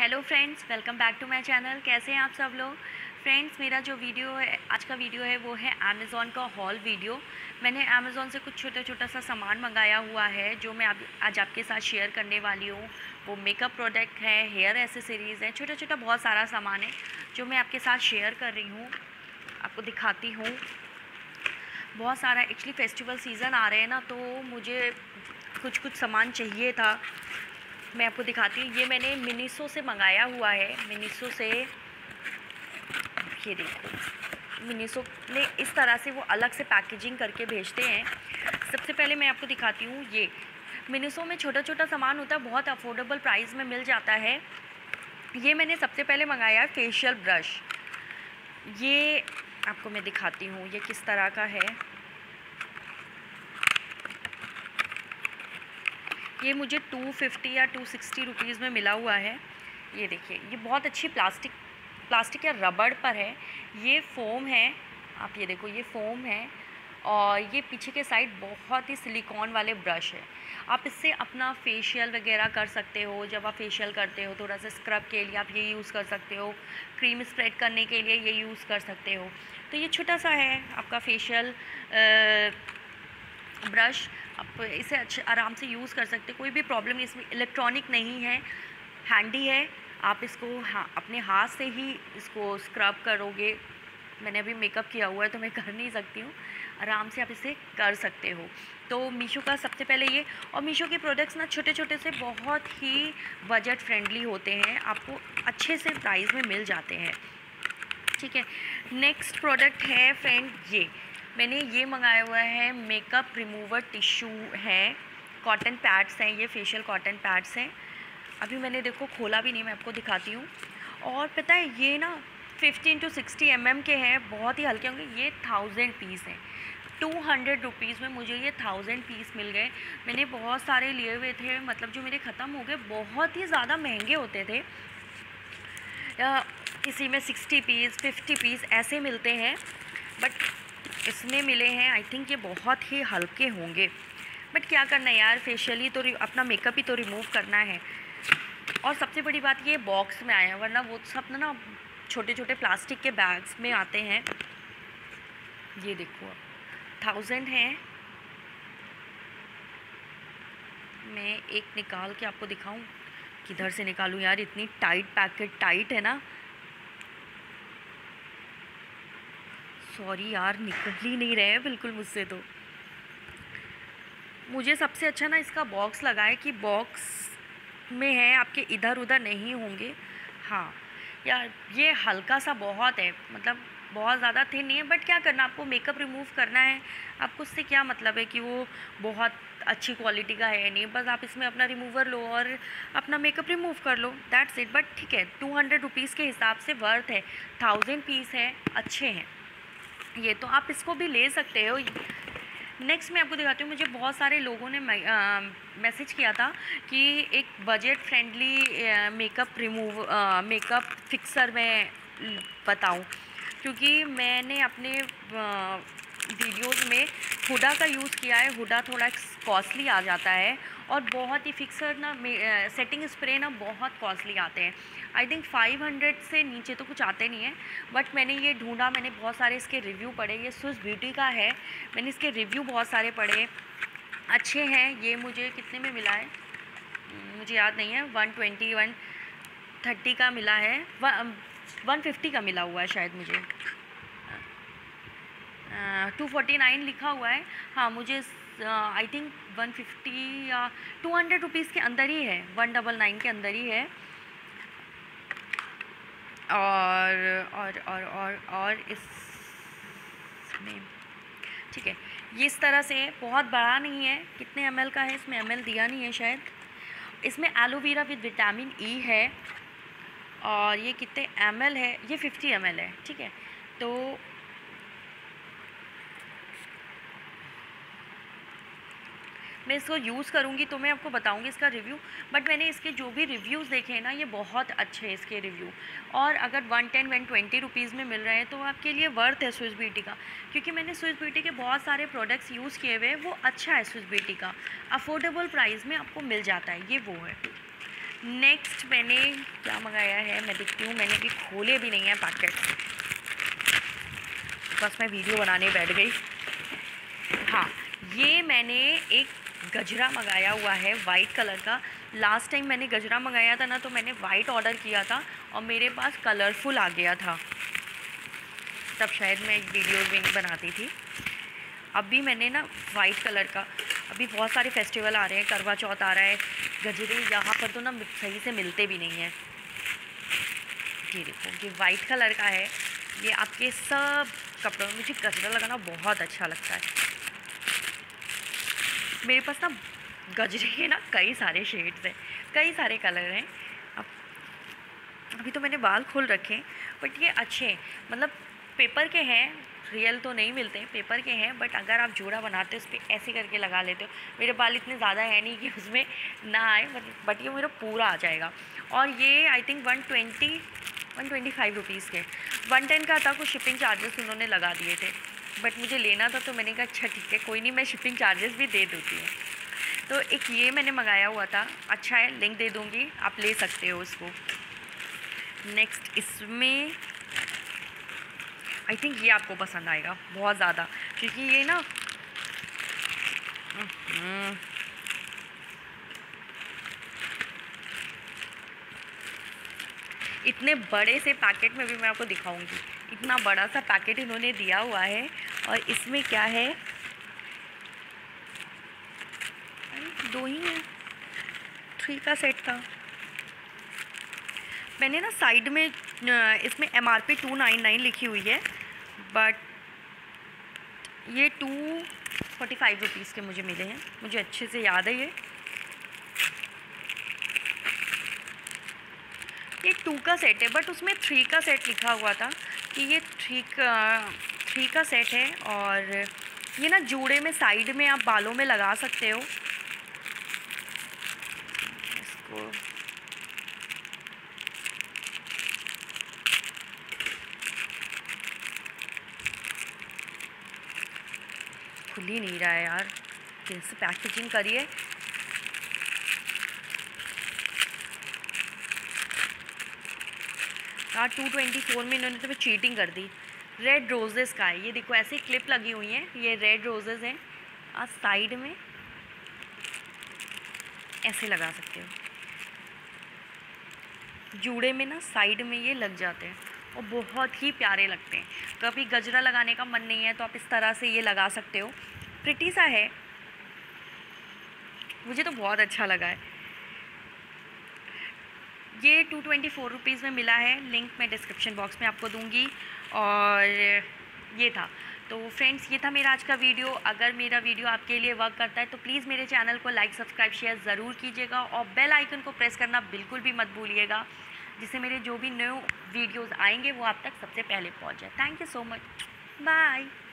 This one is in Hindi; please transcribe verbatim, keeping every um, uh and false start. Hello friends, welcome back to my channel. कैसे हैं आप सब लोग? फ्रेंड्स, मेरा जो वीडियो है, आज का वीडियो है, वो है अमेज़ॉन का हॉल वीडियो। मैंने अमेज़ॉन से कुछ छोटा छोटा सा सामान मंगाया हुआ है जो मैं आज आपके साथ शेयर करने वाली हूँ। वो मेकअप प्रोडक्ट है, हेयर एसेसरीज़ है, छोटा छोटा बहुत सारा सामान है जो मैं आपके साथ शेयर कर रही हूँ, आपको दिखाती हूँ। बहुत सारा एक्चुअली फेस्टिवल सीज़न आ रहे हैं ना, तो मुझे कुछ कुछ सामान चाहिए था। मैं आपको दिखाती हूँ। ये मैंने मिनीसो से मंगाया हुआ है। मिनीसो से ये देखो, मिनीसो ने इस तरह से वो अलग से पैकेजिंग करके भेजते हैं। सबसे पहले मैं आपको दिखाती हूँ, ये मिनीसो में छोटा छोटा सामान होता है, बहुत अफोर्डेबल प्राइस में मिल जाता है। ये मैंने सबसे पहले मंगाया है फेशियल ब्रश। ये आपको मैं दिखाती हूँ ये किस तरह का है। ये मुझे टू फिफ्टी या टू सिक्सटी रुपीस में मिला हुआ है। ये देखिए, ये बहुत अच्छी प्लास्टिक प्लास्टिक या रबड़ पर है। ये फ़ोम है, आप ये देखो, ये फ़ोम है। और ये पीछे के साइड बहुत ही सिलिकॉन वाले ब्रश है। आप इससे अपना फेशियल वगैरह कर सकते हो। जब आप फेशियल करते हो, थोड़ा सा स्क्रब के लिए आप ये यूज़ कर सकते हो, क्रीम स्प्रेड करने के लिए ये यूज़ कर सकते हो। तो ये छोटा सा है आपका फेशियल ब्रश। आप इसे अच्छे आराम से यूज़ कर सकते, कोई भी प्रॉब्लम नहीं। इसमें इलेक्ट्रॉनिक नहीं है, हैंडी है। आप इसको हाँ, अपने हाथ से ही इसको स्क्रब करोगे। मैंने अभी मेकअप किया हुआ है तो मैं कर नहीं सकती हूँ, आराम से आप इसे कर सकते हो। तो मीशो का सबसे पहले ये, और मीशो के प्रोडक्ट्स ना छोटे छोटे से बहुत ही बजट फ्रेंडली होते हैं, आपको अच्छे से प्राइस में मिल जाते हैं। ठीक है, नेक्स्ट प्रोडक्ट है फ्रेंड, ये मैंने ये मंगाया हुआ है, मेकअप रिमूवर टिश्यू है। कॉटन पैड्स हैं, ये फेशियल कॉटन पैड्स हैं। अभी मैंने देखो खोला भी नहीं, मैं आपको दिखाती हूँ। और पता है, ये ना fifteen to sixty M M के हैं, बहुत ही हल्के होंगे। ये थाउजेंड पीस हैं, टू हंड्रेड रुपीज़ में मुझे ये थाउजेंड पीस मिल गए। मैंने बहुत सारे लिए हुए थे, मतलब जो मेरे ख़त्म हो गए, बहुत ही ज़्यादा महंगे होते थे। किसी में सिक्सटी पीस, फिफ्टी पीस ऐसे मिलते हैं, बट इसमें मिले हैं। आई थिंक ये बहुत ही हल्के होंगे, बट क्या करना है यार, फेशियल ही तो, अपना मेकअप ही तो रिमूव करना है। और सबसे बड़ी बात, ये बॉक्स में आया है, वरना वो सब ना छोटे छोटे प्लास्टिक के बैग्स में आते हैं। ये देखो, थाउजेंड है। मैं एक निकाल के आपको दिखाऊं, किधर से निकालूं यार, इतनी टाइट पैकेट, टाइट है ना। सॉरी यार, निकल ही नहीं रहे हैं बिल्कुल मुझसे। तो मुझे सबसे अच्छा ना इसका बॉक्स लगा है कि बॉक्स में है, आपके इधर उधर नहीं होंगे। हाँ यार, ये हल्का सा बहुत है, मतलब बहुत ज़्यादा थिन नहीं है। बट क्या करना, आपको मेकअप रिमूव करना है, आपको उससे क्या मतलब है कि वो बहुत अच्छी क्वालिटी का है नहीं। बस आप इसमें अपना रिमूवर लो और अपना मेकअप रिमूव कर लो, दैट्स इट। बट ठीक है, टू हंड्रेड रुपीज़ के हिसाब से वर्थ है। थाउजेंड पीस है, अच्छे हैं ये, तो आप इसको भी ले सकते हो। नेक्स्ट मैं आपको दिखाती हूँ, मुझे बहुत सारे लोगों ने मैसेज किया था कि एक budget friendly makeup remove makeup fixer में बताऊँ, क्योंकि मैंने अपने वीडियोस में हुडा का यूज़ किया है। हुडा थोड़ा कॉस्टली आ जाता है, और बहुत ही फिक्सर ना, सेटिंग स्प्रे ना बहुत कॉस्टली आते हैं। आई थिंक फाइव हंड्रेड से नीचे तो कुछ आते नहीं हैं। बट मैंने ये ढूंढा, मैंने बहुत सारे इसके रिव्यू पढ़े। ये स्विस ब्यूटी का है, मैंने इसके रिव्यू बहुत सारे पढ़े, अच्छे हैं। ये मुझे कितने में मिला है, मुझे याद नहीं है, वन ट्वेंटी, वन थर्टी का मिला है, वन फिफ्टी का मिला हुआ है शायद मुझे। टू फोर्टी नाइन लिखा हुआ है, हाँ मुझे आई थिंक वन फिफ्टी या टू हंड्रेड रुपीज़ के अंदर ही है, वन डबल नाइन के अंदर ही है। और और और और और इसमें ठीक है, ये इस तरह से है, बहुत बड़ा नहीं है। कितने एम एल का है, इसमें एम एल दिया नहीं है शायद। इसमें एलोवेरा विद विटामिन ई है। और ये कितने एम एल है, ये फिफ्टी एम एल है। ठीक है, तो मैं इसको यूज़ करूँगी तो मैं आपको बताऊँगी इसका रिव्यू। बट मैंने इसके जो भी रिव्यूज़ देखे हैं ना, ये बहुत अच्छे हैं इसके रिव्यू। और अगर one ten, one twenty rupees में मिल रहे हैं तो आपके लिए वर्थ है स्विस ब्यूटी का, क्योंकि मैंने स्विस ब्यूटी के बहुत सारे प्रोडक्ट्स यूज़ किए हुए हैं। वो अच्छा है, स्विस ब्यूटी का अफोर्डेबल प्राइस में आपको मिल जाता है, ये वो है। नेक्स्ट मैंने क्या मंगाया है, मैं देखती हूँ, मैंने कि खोले भी नहीं हैं पैकेट, बस मैं वीडियो बनाने बैठ गई। हाँ, ये मैंने एक गजरा मंगाया हुआ है वाइट कलर का। लास्ट टाइम मैंने गजरा मंगाया था ना, तो मैंने वाइट ऑर्डर किया था और मेरे पास कलरफुल आ गया था, तब शायद मैं एक वीडियो भी नहीं बनाती थी। अभी मैंने ना वाइट कलर का, अभी बहुत सारे फेस्टिवल आ रहे हैं, करवा चौथ आ रहा है, गजरे यहाँ पर तो ना सही से मिलते भी नहीं हैं। ये देखो, ये वाइट कलर का है, ये आपके सब कपड़ों में, मुझे गजरा लगाना बहुत अच्छा लगता है। मेरे पास ना गजरे के ना कई सारे शेड्स हैं, कई सारे कलर हैं। अब अभी तो मैंने बाल खोल रखे हैं, बट ये अच्छे मतलब पेपर के हैं, रियल तो नहीं मिलते, पेपर के हैं, बट अगर आप जोड़ा बनाते हो उस पर ऐसे करके लगा लेते हो। मेरे बाल इतने ज़्यादा है नहीं कि उसमें ना आए, बट बट ये मेरा पूरा आ जाएगा। और ये I think one twenty one twenty five rupees के, वन टेन का था कुछ शिपिंग चार्जेस उन्होंने लगा दिए थे, बट मुझे लेना था तो मैंने कहा अच्छा ठीक है, कोई नहीं, मैं शिपिंग चार्जेस भी दे देती हूँ। तो एक ये मैंने मंगाया हुआ था, अच्छा है, लिंक दे दूँगी, आप ले सकते हो उसको। नेक्स्ट इसमें आई थिंक ये आपको पसंद आएगा बहुत ज़्यादा, क्योंकि ये ना इतने बड़े से पैकेट में भी मैं आपको दिखाऊंगी, इतना बड़ा सा पैकेट इन्होंने दिया हुआ है। और इसमें क्या है, अरे दो ही है, थ्री का सेट था। मैंने ना साइड में इसमें M R P two nine nine लिखी हुई है, बट ये टू फोर्टी फाइव रुपीज़ के मुझे मिले हैं, मुझे अच्छे से याद है। ये ये टू का सेट है, बट उसमें थ्री का सेट लिखा हुआ था कि ये थ्री का थ्री का सेट है। और ये ना जूड़े में, साइड में आप बालों में लगा सकते हो इसको। खुल ही नहीं रहा है यार, कैसे पैकेजिंग करिए। यार टू ट्वेंटी फोर में इन्होंने तो चीटिंग कर दी। रेड रोजेज़ का है ये, देखो ऐसे क्लिप लगी हुई हैं, ये रेड रोजेज़ हैं, आप साइड में ऐसे लगा सकते हो, जूड़े में ना साइड में ये लग जाते हैं और बहुत ही प्यारे लगते हैं। कभी गजरा लगाने का मन नहीं है तो आप इस तरह से ये लगा सकते हो, प्रिटी सा है, मुझे तो बहुत अच्छा लगा है। ये टू ट्वेंटी फ़ोर रुपीज़ में मिला है, लिंक मैं डिस्क्रिप्शन बॉक्स में आपको दूंगी। और ये था, तो फ्रेंड्स ये था मेरा आज का वीडियो। अगर मेरा वीडियो आपके लिए वर्क करता है तो प्लीज़ मेरे चैनल को लाइक, सब्सक्राइब, शेयर ज़रूर कीजिएगा और बेल आइकन को प्रेस करना बिल्कुल भी मत भूलिएगा, जिससे मेरे जो भी न्यू वीडियोस आएंगे वो आप तक सबसे पहले पहुंच जाए। Thank you so much, bye.